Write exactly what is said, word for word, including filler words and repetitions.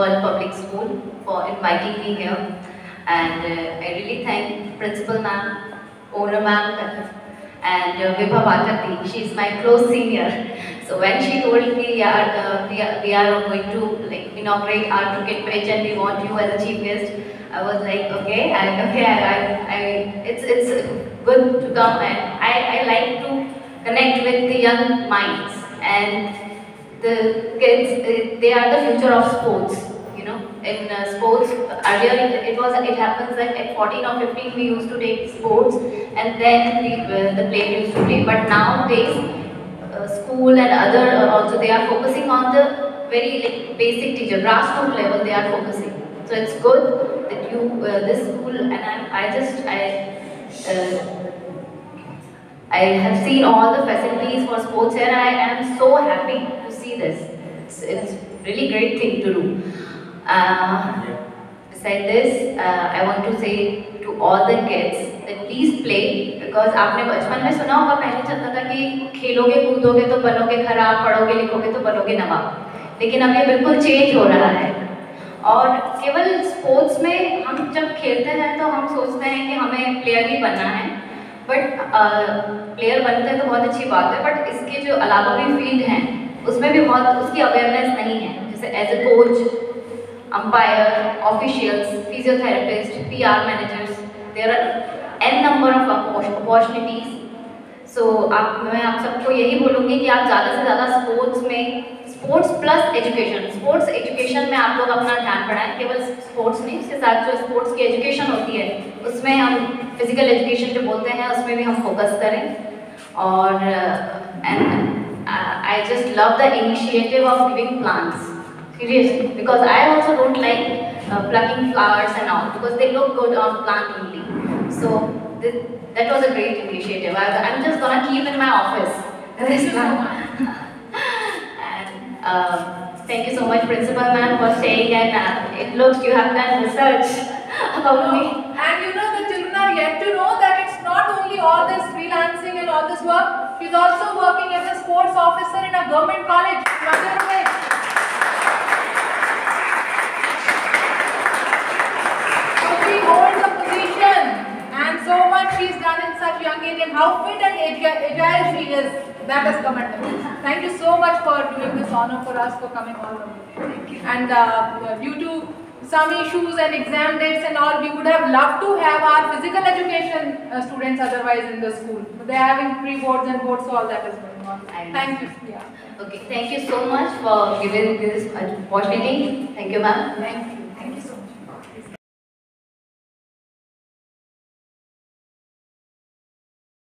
World Public School for inviting me here, and uh, I really thank Principal Ma'am, Owner Ma'am, and uh, Vibha Bhati. She is my close senior. So when she told me we are, uh, we are, we are going to like inaugurate our cricket pitch and we want you as a chief guest, I was like, okay, I, okay, I, I, it's it's good to come, and I, I like to connect with the young minds and the kids. They are the future of sports. You know, in uh, sports earlier it, it was it happens that at fourteen or fifteen we used to take sports and then we, uh, the play used to play. But nowadays, uh, school and other uh, also they are focusing on the very like, basic teacher, grassroots level they are focusing. So it's good that you uh, this school, and I, I just I. Uh, I have seen all the facilities for sports here, and I am so happy to see this. It's, it's really great thing to do. Uh, besides this, uh, I want to say to all the kids that please play, because आपने बचपन में सुना होगा, पहले चलता था कि खेलोगे कूदोगे तो बनोगे खराब, पढ़ोगे लिखोगे तो बनोगे नवाब, लेकिन अब ये बिल्कुल चेंज हो रहा है। और केवल स्पोर्ट्स में हम जब खेलते हैं तो हम सोचते हैं कि हमें प्लेयर ही बनना है, बट प्लेयर बनते हैं तो बहुत अच्छी बात है, बट इसके जो अलावा भी फील्ड हैं उसमें भी बहुत उसकी अवेयरनेस नहीं है। जैसे as a coach, umpire, officials, physiotherapist, PR managers, there are an number of opportunities. So आप मैं आप सबको यही बोलूँगी कि आप ज़्यादा से ज़्यादा स्पोर्ट्स में, sports plus education, sports education में आप लोग अपना ध्यान बढ़ाएं। केवल स्पोर्ट्स नहीं, उसके साथ जो स्पोर्ट्स की एजुकेशन होती है उसमें हम फिजिकल एजुकेशन जो बोलते हैं उसमें भी हम फोकस करें। और and I just love the initiative of giving plants seriously, because I also don't like plucking flowers and all, because they look good on plant only. So This, that was a great initiative. I, I'm just gonna keep in my office this one. And uh, thank you so much, Principal Ma'am, for saying that. Uh, it looks you have done research about me. And you know, the children are yet to know that it's not only all this freelancing and all this work. She's also working as a sports officer in a government college. So much she's done in such young age, and how fit and agile she is, that is commendable. Thank you so much for doing this honor for us, for coming all over. And uh, due to some issues and exam dates and all, we would have loved to have our physical education uh, students otherwise in the school. They are having pre-boards and boards, so all that is going on. Thank you. Yeah. Okay, thank you so much for giving this opportunity. Thank you, ma'am. Thank you.